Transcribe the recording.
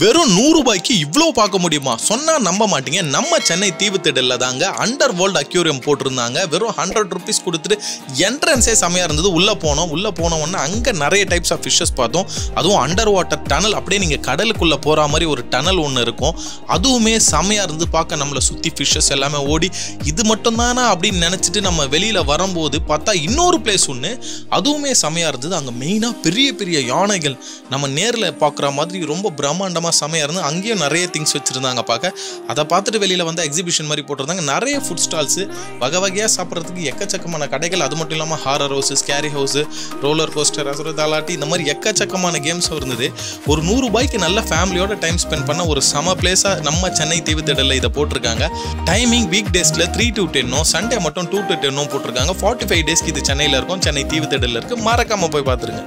வெறும் 100 ரூபாய்க்கு இவ்ளோ பார்க்க முடியுமா? சொன்னா நம்ப மாட்டீங்க. நம்ம சென்னை தீவுத்திடல்ல தாங்க அண்டர் வேர்ல்ட் அக்யூரியம் போட்டிருந்தாங்க. வெறும் 100 rupees கொடுத்துட்டு என்ட்ரன்ஸே செமையா இருந்தது. உள்ள போனோம்னா அங்க நிறைய டைப்ஸ் ஆஃப் ஃபிஷஸ் பார்த்தோம். அதுவும் அண்டர் வாட்டர் டனல், அப்படியே நீங்க கடலுக்குள்ள போற மாதிரி ஒரு டனல் ஒன்று இருக்கும். அதுவுமே செமையா இருந்து பார்க்க. நம்மளை சுத்தி ஃபிஷஸ் எல்லாமே ஓடி இது மட்டும் தானா அப்படின்னு நினைச்சிட்டு நம்ம வெளியில வரும்போது பார்த்தா இன்னொரு பிளேஸ் ஒன்று, அதுவுமே செமையா இருந்தது. அங்கே மெயினா பெரிய பெரிய யானைகள் நம்ம நேரில் பார்க்குற மாதிரி ரொம்ப பிரம்மாண்டமாக செமையா இருந்து அங்கேயும் நிறைய திங்ஸ் வச்சிருந்தாங்க பார்க்க. அதை பார்த்துட்டு வெளியில வந்து எக்ஸிபிஷன் மாதிரி போட்டிருந்தாங்க. நிறைய ஃபுட் ஸ்டால்ஸ், வகை வகையா சாப்பிட்றதுக்கு எக்கச்சக்கமான கடைகள். அது மட்டும் இல்லாமல் horror house, scary house, roller coaster, அசுர தாலாட்டி, இந்த மாதிரி எக்கச்சக்கமான கேம்ஸ் இருந்தது. ஒரு 100 ரூபாய்க்கு நல்ல ஃபேமிலியோட டைம் ஸ்பெண்ட் பண்ண ஒரு சம பிளேஸா நம்ம சென்னை தீவுத்திடல்ல இதை போட்டிருக்காங்க. டைமிங் வீக் டேஸ்ல 3 to 10, சண்டே மட்டும் 2 to 10 போட்டிருக்காங்க. 45 days இது சென்னையில இருக்கும், சென்னை தீவுத்திடல்ல இருக்கு. மறக்காம போய் பார்த்துருங்க.